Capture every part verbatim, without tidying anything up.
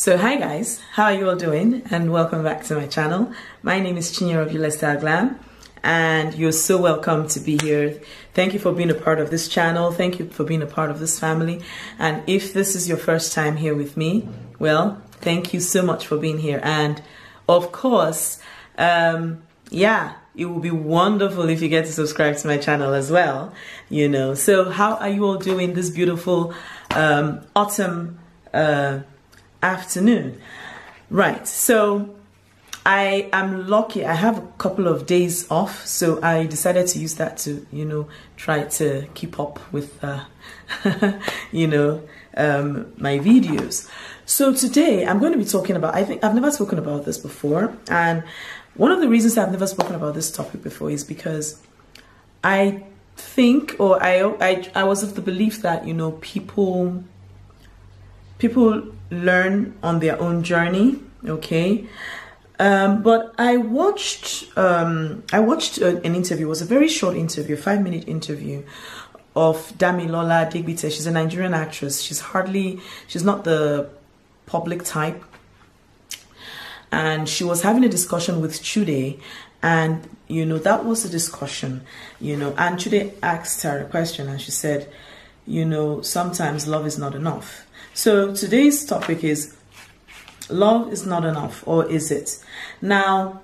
So hi guys, how are you all doing? And welcome back to my channel. My name is Chude of juliettsstyleglam and you're so welcome to be here. Thank you for being a part of this channel. Thank you for being a part of this family. And if this is your first time here with me, well, thank you so much for being here. And of course, um, yeah, it would be wonderful if you get to subscribe to my channel as well, you know. So how are you all doing this beautiful um, autumn uh, afternoon? Right, so I am lucky. I have a couple of days off, so I decided to use that to, you know, try to keep up with, uh, you know, um, my videos. So today I'm going to be talking about, I think I've never spoken about this before, and one of the reasons I've never spoken about this topic before is because I think, or I, I, I was of the belief that, you know, people, people learn on their own journey, okay? Um, but I watched, um, I watched an interview. It was a very short interview, five minute interview of Damilola Adegbite. She's a Nigerian actress. She's hardly, she's not the public type. And she was having a discussion with Chude, and you know, that was a discussion, you know, and Chude asked her a question and she said, you know, sometimes love is not enough. So today's topic is love is not enough, or is it? Now,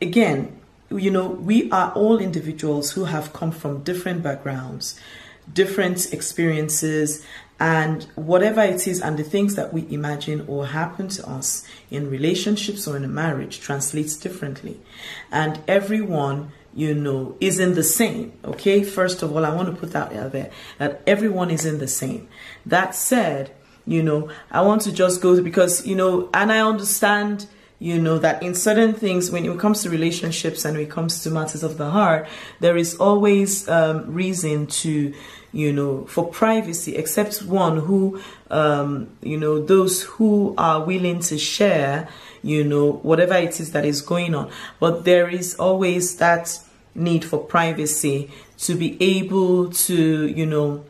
again, you know, we are all individuals who have come from different backgrounds, different experiences, and whatever it is, and the things that we imagine or happen to us in relationships or in a marriage translates differently. And everyone, you know, isn't the same, okay? First of all, I want to put that out there, that everyone isn't the same. That said, you know, I want to just go, because, you know, and I understand, you know, that in certain things, when it comes to relationships and when it comes to matters of the heart, there is always um, reason to, you know, for privacy, except one who, um, you know, those who are willing to share, you know, whatever it is that is going on. But there is always that need for privacy to be able to, you know,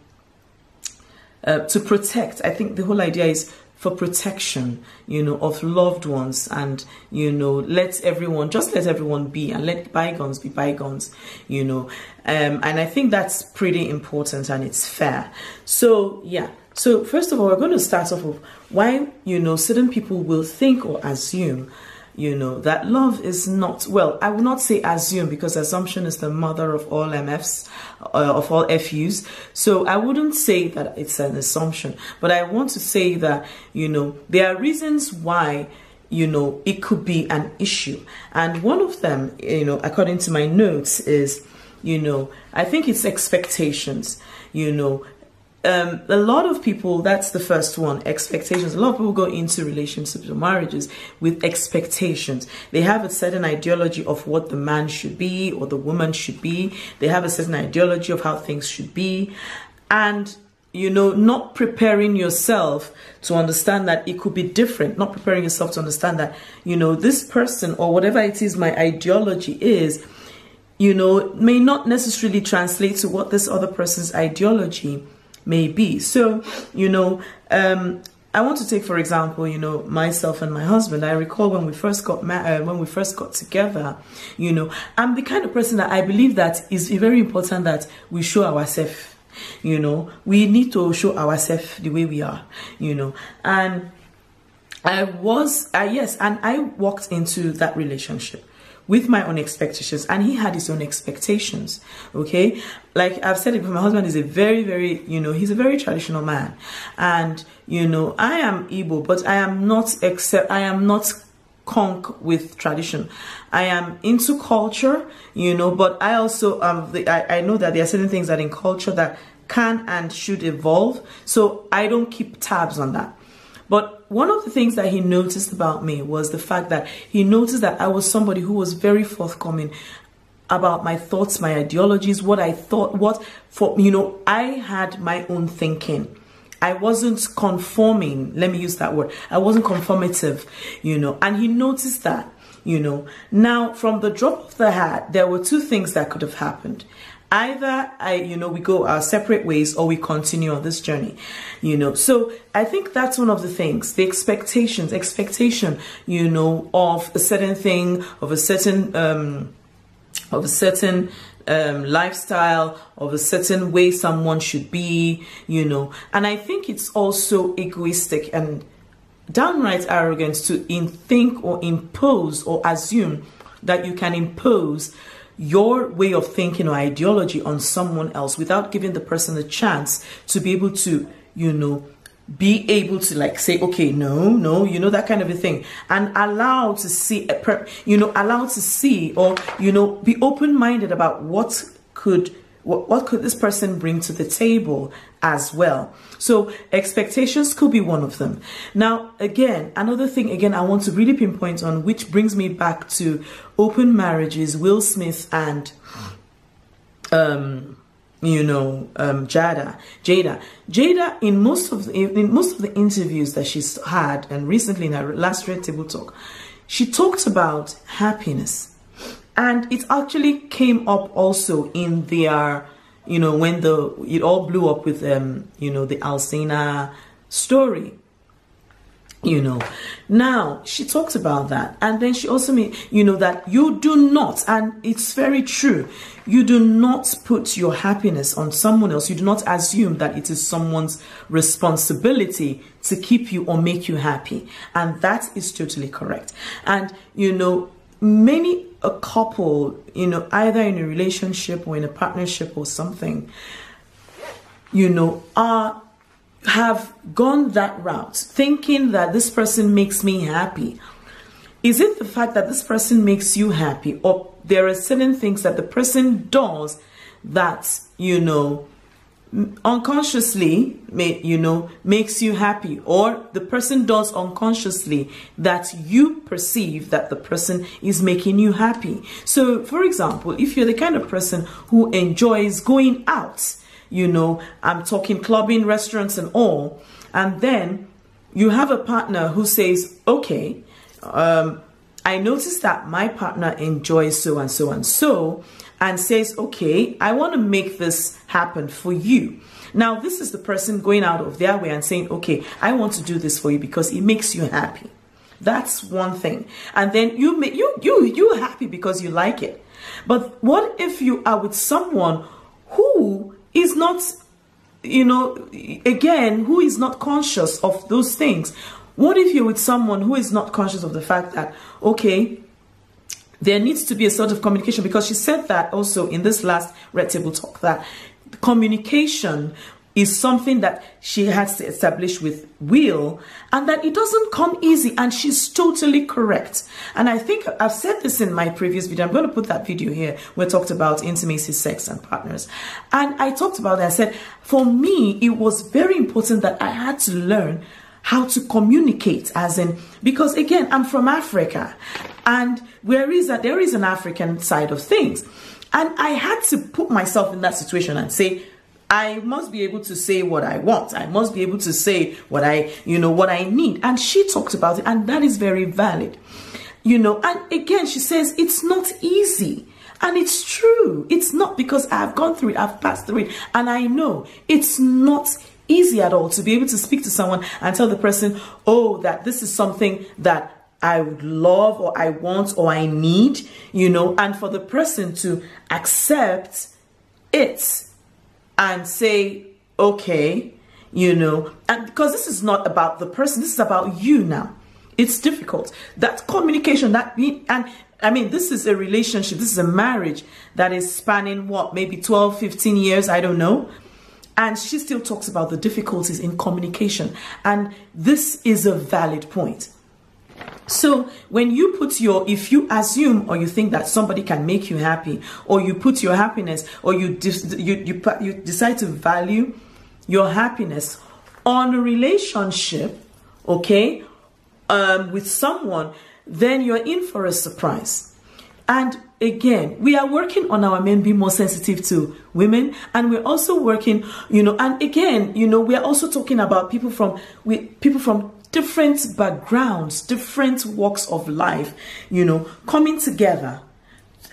uh, to protect. I think the whole idea is for protection, you know, of loved ones, and, you know, let everyone, just let everyone be, and let bygones be bygones, you know. Um, and I think that's pretty important, and it's fair. So, yeah. So, first of all, we're going to start off with why, you know, certain people will think or assume, you know, that love is not, well, I will not say assume, because assumption is the mother of all M Fs, uh, of all F Us. So I wouldn't say that it's an assumption, but I want to say that, you know, there are reasons why, you know, it could be an issue. And one of them, you know, according to my notes is, you know, I think it's expectations, you know. Um, a lot of people, that's the first one, expectations. A lot of people go into relationships or marriages with expectations. They have a certain ideology of what the man should be or the woman should be. They have a certain ideology of how things should be. And, you know, not preparing yourself to understand that it could be different. Not preparing yourself to understand that, you know, this person or whatever it is my ideology is, you know, may not necessarily translate to what this other person's ideology maybe. So, you know, um, I want to take, for example, you know, myself and my husband. I recall when we first got married, uh, when we first got together, you know, I'm the kind of person that I believe that it's very important that we show ourselves, you know, we need to show ourselves the way we are, you know, and I was, uh, yes, and I walked into that relationship with my own expectations, and he had his own expectations, okay? Like I've said it before, my husband is a very, very, you know, he's a very traditional man. And, you know, I am Igbo, but I am not, except, I am not conk with tradition. I am into culture, you know, but I also, um, the, I, I know that there are certain things that in culture that can and should evolve, so I don't keep tabs on that. But one of the things that he noticed about me was the fact that he noticed that I was somebody who was very forthcoming about my thoughts, my ideologies, what I thought, what for, you know, I had my own thinking. I wasn't conforming. Let me use that word. I wasn't conformative, you know, and he noticed that, you know. Now, from the drop of the hat, there were two things that could have happened. Either I, you know, we go our separate ways or we continue on this journey, you know. So I think that's one of the things, the expectations, expectation, you know, of a certain thing, of a certain, um, of a certain, um, lifestyle, of a certain way someone should be, you know. And I think it's also egoistic and downright arrogance to in think or impose or assume that you can impose your way of thinking or ideology on someone else without giving the person a chance to be able to, you know, be able to like say, okay, no, no, you know, that kind of a thing, and allow to see, a per you know, allow to see, or, you know, be open-minded about what could, what, what could this person bring to the table as well. So expectations could be one of them. Now, again, another thing, again, I want to really pinpoint on, which brings me back to open marriages, Will Smith and, um, you know, um, Jada, Jada, Jada. In most of the, in most of the interviews that she's had, and recently in her last Red Table Talk, she talked about happiness, and it actually came up also in their, you know, when the, it all blew up with, um, you know, the Alsina story, you know. Now, she talked about that. And then she also made, you know, that you do not, and it's very true, you do not put your happiness on someone else. You do not assume that it is someone's responsibility to keep you or make you happy. And that is totally correct. And, you know, many a couple, you know, either in a relationship or in a partnership or something, you know, are, have gone that route, thinking that this person makes me happy. Is it the fact that this person makes you happy, or there are certain things that the person does that, you know, unconsciously, you know, makes you happy, or the person does unconsciously that you perceive that the person is making you happy? So, for example, if you're the kind of person who enjoys going out, you know, I'm talking clubbing, restaurants and all, and then you have a partner who says, okay, um, I noticed that my partner enjoys so and so and so, and says, okay, I want to make this happen for you. Now, this is the person going out of their way and saying, okay, I want to do this for you because it makes you happy. That's one thing. And then you make, you, you, you're happy because you like it. But what if you are with someone who is not, you know, again, who is not conscious of those things? What if you're with someone who is not conscious of the fact that, okay, there needs to be a sort of communication? Because she said that also in this last Red Table Talk, that communication is something that she has established with Will, and that it doesn't come easy, and she's totally correct. And I think I've said this in my previous video. I'm going to put that video here where I talked about intimacy, sex, and partners. And I talked about it. I said, for me, it was very important that I had to learn how to communicate, as in, because again, I'm from Africa, and where is that, there is an African side of things, and I had to put myself in that situation and say, I must be able to say what I want, I must be able to say what I, you know, what I need. And she talked about it, and that is very valid, you know. And again, she says it's not easy, and it's true, it's not, because I've gone through it, I've passed through it, and I know it's not easy easy at all to be able to speak to someone and tell the person, oh, that this is something that I would love, or I want, or I need, you know, and for the person to accept it and say, okay, you know, and because this is not about the person, this is about you now. It's difficult. That communication, that being, and I mean, this is a relationship, this is a marriage that is spanning what, maybe twelve, fifteen years, I don't know. And she still talks about the difficulties in communication. And this is a valid point. So when you put your, if you assume or you think that somebody can make you happy, or you put your happiness, or you, you, you, you decide to value your happiness on a relationship, okay, um, with someone, then you're in for a surprise. And again, we are working on our men being more sensitive to women, and we're also working, you know, and again, you know, we are also talking about people from, we, people from different backgrounds, different walks of life, you know, coming together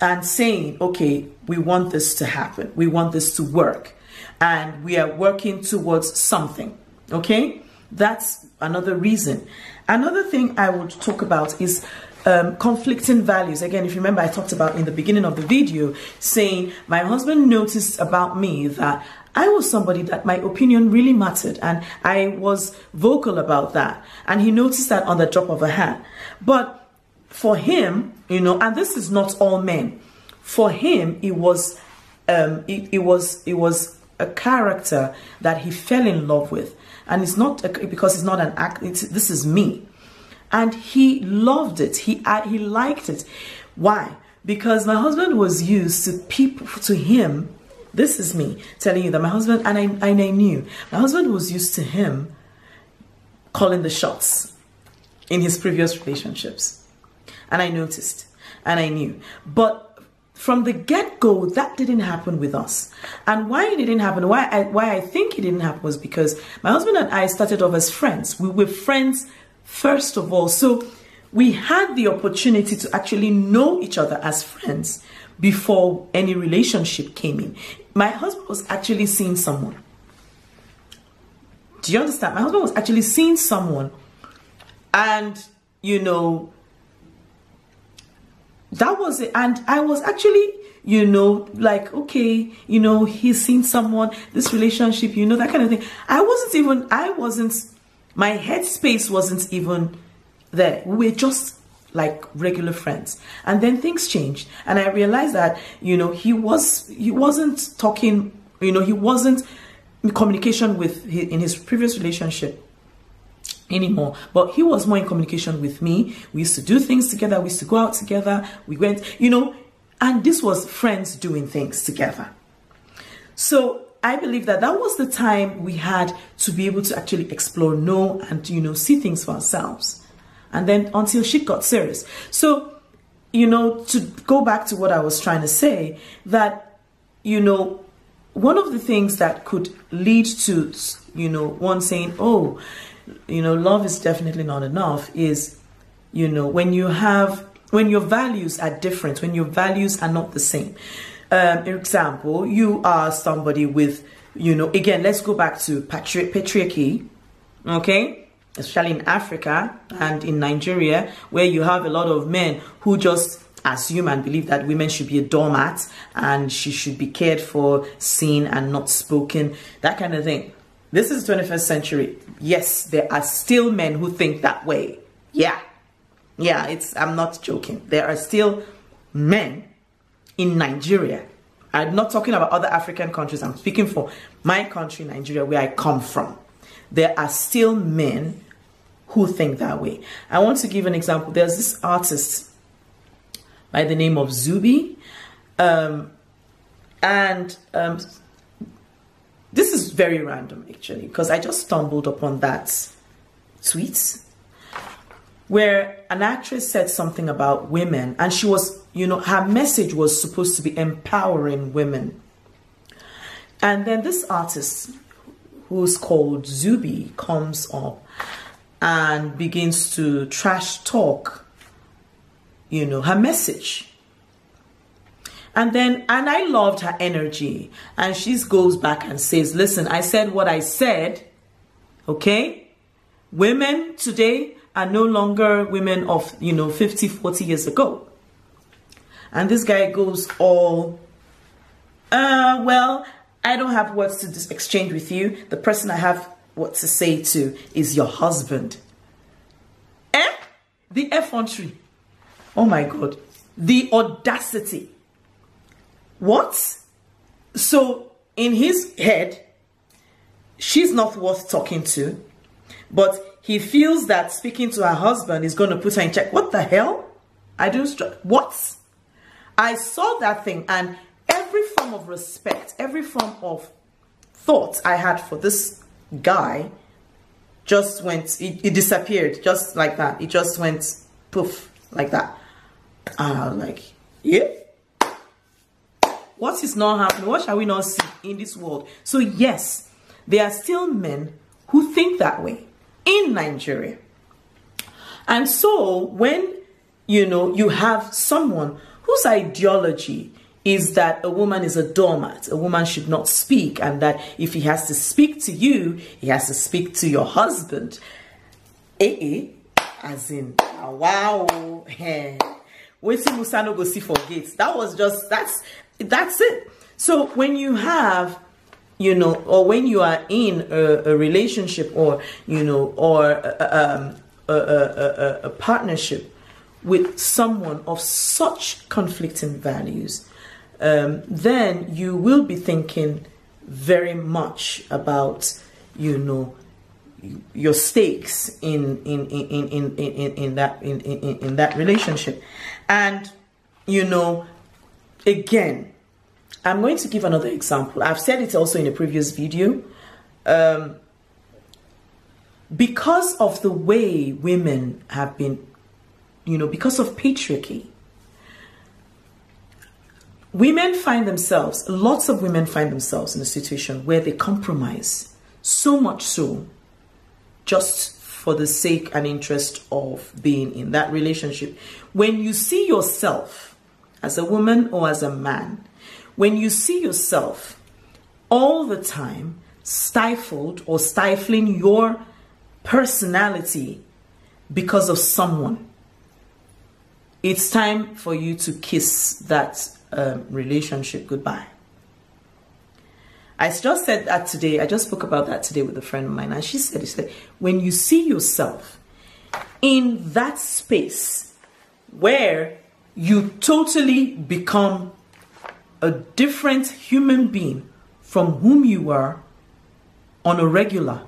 and saying, okay, we want this to happen. We want this to work. And we are working towards something. Okay? That's another reason. Another thing I would talk about is um, conflicting values. Again, if you remember, I talked about in the beginning of the video saying my husband noticed about me that I was somebody that my opinion really mattered, and I was vocal about that. And he noticed that on the drop of a hat. But for him, you know, and this is not all men. For him, it was, um, it, it was, it was a character that he fell in love with, and it's not a, because it's not an act. It's, this is me, and he loved it. He I, he liked it. Why? Because my husband was used to people to him. This is me telling you that my husband and I and I knew my husband was used to him calling the shots in his previous relationships. And I noticed, and I knew. But from the get-go, that didn't happen with us. And why it didn't happen, why I, why I think it didn't happen was because my husband and I started off as friends. We were friends, first of all. So we had the opportunity to actually know each other as friends before any relationship came in. My husband was actually seeing someone. Do you understand? My husband was actually seeing someone. And, you know... that was it. And I was actually, you know, like, okay, you know, he's seen someone, this relationship, you know, that kind of thing. I wasn't even, I wasn't, my headspace wasn't even there. We were just like regular friends. And then things changed. And I realized that, you know, he was, he wasn't talking, you know, he wasn't in communication with, his, in his previous relationship anymore, but he was more in communication with me. We used to do things together, we used to go out together, we went, you know, and this was friends doing things together. So I believe that that was the time we had to be able to actually explore, know, and, you know, see things for ourselves. And then until shit got serious. So, you know, to go back to what I was trying to say, that, you know, one of the things that could lead to, you know, one saying, oh, you know, love is definitely not enough is, you know, when you have, when your values are different, when your values are not the same. Um, for example, you are somebody with, you know, again, let's go back to patri patriarchy, okay, especially in Africa and in Nigeria, where you have a lot of men who just assume and believe that women should be a doormat and she should be cared for, seen and not spoken, that kind of thing. This is twenty-first century. Yes, there are still men who think that way. Yeah. Yeah, it's, I'm not joking. There are still men in Nigeria. I'm not talking about other African countries. I'm speaking for my country, Nigeria, where I come from. There are still men who think that way. I want to give an example. There's this artist by the name of Zuby. Um, and... Um, This is very random, actually, because I just stumbled upon that tweet where an actress said something about women, and she was, you know, her message was supposed to be empowering women. And then this artist, who's called Zuby, comes up and begins to trash talk, you know, her message. And then, and I loved her energy. And she goes back and says, listen, I said what I said, okay? Women today are no longer women of, you know, fifty, forty years ago. And this guy goes all, uh, well, I don't have words to exchange with you. The person I have what to say to is your husband. Eh? The effrontery. Oh my God. The audacity. What? So in his head, she's not worth talking to, but he feels that speaking to her husband is going to put her in check. What the hell? I don't what? I saw that thing, and every form of respect, every form of thought I had for this guy just went, it, it disappeared just like that. It just went poof like that. And I was like, yeah. What is not happening? What shall we not see in this world? So yes, there are still men who think that way in Nigeria. And so when, you know, you have someone whose ideology is that a woman is a doormat, a woman should not speak, and that if he has to speak to you, he has to speak to your husband. Eh, eh, as in, wow, eh. Waiting Musano go see for gates. That was just, that's, that's it. So when you have, you know, or when you are in a, a relationship or, you know, or a, a, a, a, a partnership with someone of such conflicting values, um, then you will be thinking very much about, you know, your stakes in in in in in in, in that in, in in that relationship. And you know, again, I'm going to give another example. I've said it also in a previous video. Um, because of the way women have been, you know, because of patriarchy, women find themselves, lots of women find themselves in a situation where they compromise so much so just for the sake and interest of being in that relationship. When you see yourself as a woman or as a man, when you see yourself all the time stifled or stifling your personality because of someone, it's time for you to kiss that um, relationship goodbye. I just said that today. I just spoke about that today with a friend of mine, and she said, she said, when you see yourself in that space where you totally become a different human being from whom you were on a regular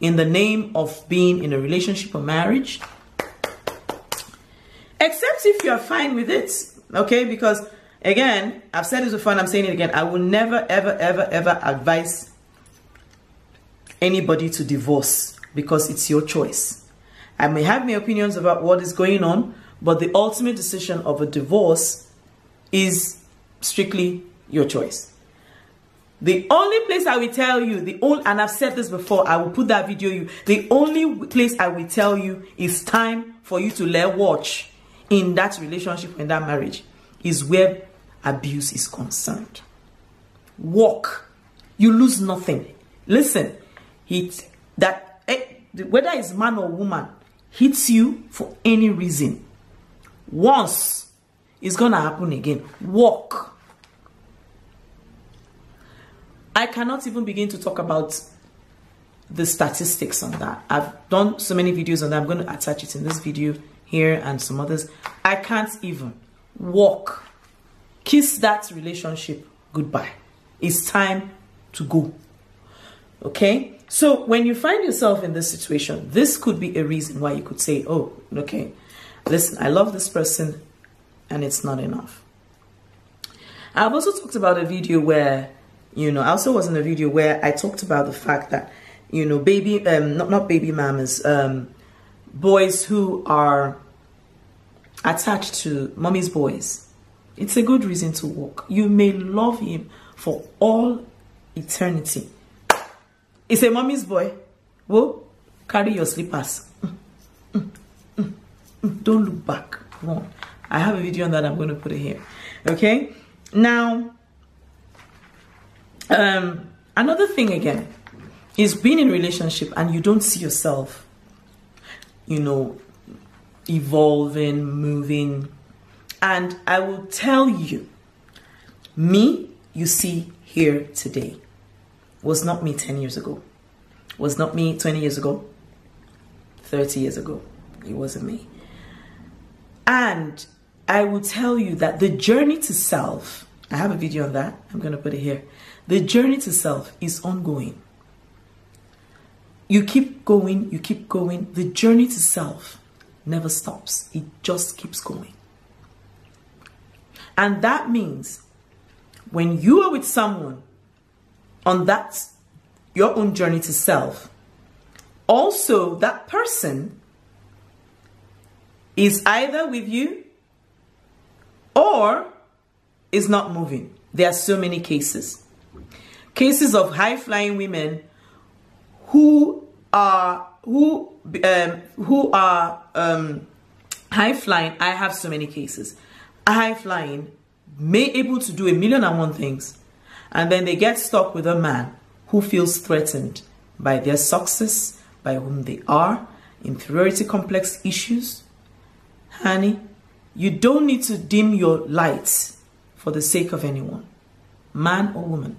in the name of being in a relationship or marriage, except if you are fine with it, okay? Because again, I've said it before and I'm saying it again. I will never, ever, ever, ever advise anybody to divorce because it's your choice. I may have my opinions about what is going on, but the ultimate decision of a divorce is strictly your choice. The only place I will tell you, the only, and I've said this before, I will put that video you, the only place I will tell you is time for you to let watch in that relationship, in that marriage, is where abuse is concerned. Walk. You lose nothing. Listen, it, that whether it's man or woman hits you for any reason, once it's gonna happen again. Walk. I cannot even begin to talk about the statistics on that. I've done so many videos on that. I'm going to attach it in this video here and some others. I can't even. Walk. Kiss that relationship goodbye. It's time to go. Okay? So when you find yourself in this situation, this could be a reason why you could say, oh, okay, listen, I love this person and it's not enough. I've also talked about a video where, you know, I also was in a video where I talked about the fact that, you know, baby, um, not, not baby mamas, um, boys who are attached to mommy's boys, it's a good reason to walk. You may love him for all eternity. It's a mommy's boy. Well, carry your slippers. Mm, mm, mm, mm. Don't look back. Come on. I have a video on that. I'm going to put it here. Okay. Now, um, another thing again is being in a relationship and you don't see yourself, you know, evolving, moving. And I will tell you, me you see here today was not me ten years ago, was not me twenty years ago, thirty years ago. It wasn't me. And I will tell you that the journey to self, I have a video on that, I'm going to put it here. The journey to self is ongoing. You keep going, you keep going. The journey to self never stops. It just keeps going. And that means when you are with someone on that, your own journey to self, also that person is either with you or is not moving. There are so many cases. Cases of high-flying women who are who um who are um high flying. I have so many cases. high flying, may able to do a million and one things, and then they get stuck with a man who feels threatened by their success, by whom they are, inferiority complex issues. Honey, you don't need to dim your lights for the sake of anyone, man or woman.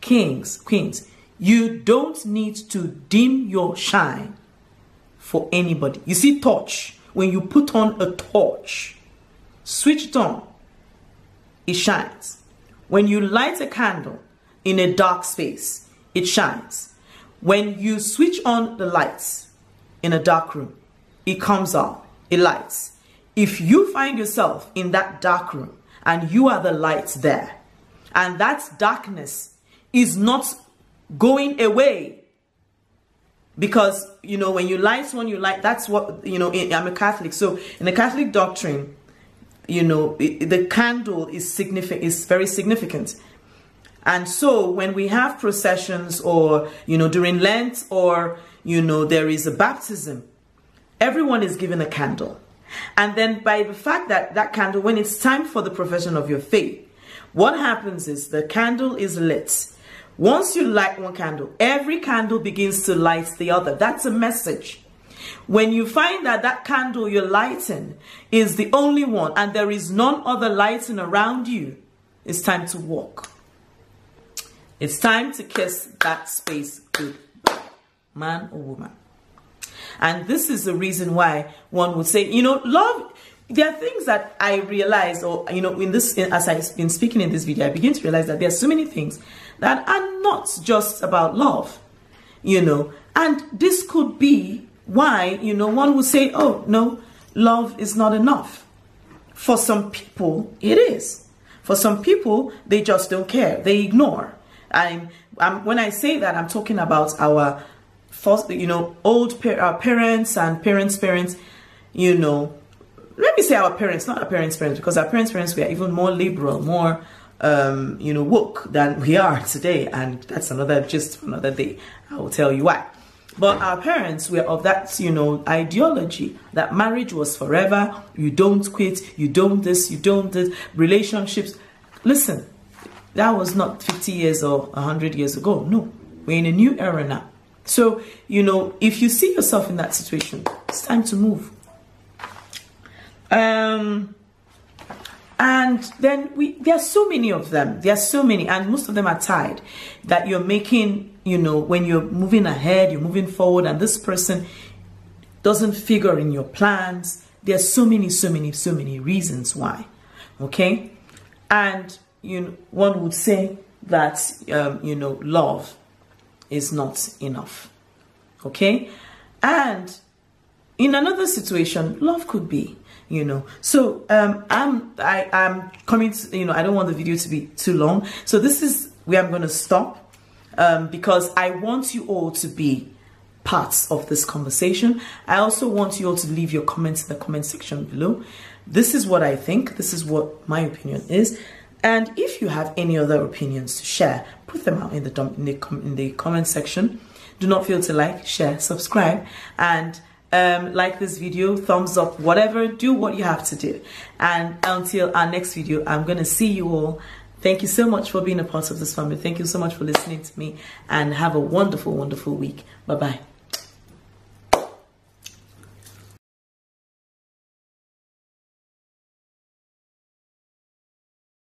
Kings, queens, you don't need to dim your shine for anybody. You see, torch, when you put on a torch, switch it on, it shines. When you light a candle in a dark space, it shines. When you switch on the lights in a dark room, it comes on, it lights. If you find yourself in that dark room and you are the light there, and that darkness is not going away, because, you know, when you light one, you light, that's what, you know, I'm a Catholic. So in the Catholic doctrine, you know, the candle is significant, is very significant. And so when we have processions or, you know, during Lent or, you know, there is a baptism, everyone is given a candle. And then by the fact that that candle, when it's time for the profession of your faith, what happens is the candle is lit. Once you light one candle, every candle begins to light the other. That's a message. When you find that that candle you're lighting is the only one and there is none other lighting around you, it's time to walk. It's time to kiss that space goodbye, man or woman. And this is the reason why one would say, you know, love, there are things that I realize, or, you know, in this, as I've been speaking in this video, I begin to realize that there are so many things that are not just about love, you know, and this could be why, you know, one would say, oh, no, love is not enough. For some people, it is. For some people, they just don't care. They ignore. I'm, I'm, when I say that, I'm talking about our, first, you know, old par our parents and parents' parents, you know. Let me say our parents, not our parents' parents, because our parents' parents were even more liberal, more, um, you know, woke than we are today. And that's another, just another day. I will tell you why. But our parents were of that, you know, ideology that marriage was forever. You don't quit. You don't this. You don't this. Relationships. Listen, that was not fifty years or one hundred years ago. No, we're in a new era now. So, you know, if you see yourself in that situation, it's time to move. Um, and then we, there are so many of them. There are so many, and most of them are tied that you're making. You know, when you're moving ahead, you're moving forward, and this person doesn't figure in your plans. There's so many, so many, so many reasons why. Okay, and you know, one would say that um, you know, love is not enough. Okay, and in another situation, love could be. You know, so um, I'm I, I'm coming to, you know, I don't want the video to be too long, so this is where I'm going to stop. Um, because I want you all to be parts of this conversation. I also want you all to leave your comments in the comment section below. This is what I think. This is what my opinion is. And if you have any other opinions to share, put them out in the, in the, in the comment section. Do not fail to like, share, subscribe, and um, like this video, thumbs up, whatever. Do what you have to do. And until our next video, I'm going to see you all. Thank you so much for being a part of this family. Thank you so much for listening to me, and have a wonderful, wonderful week. Bye-bye.